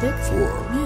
6 4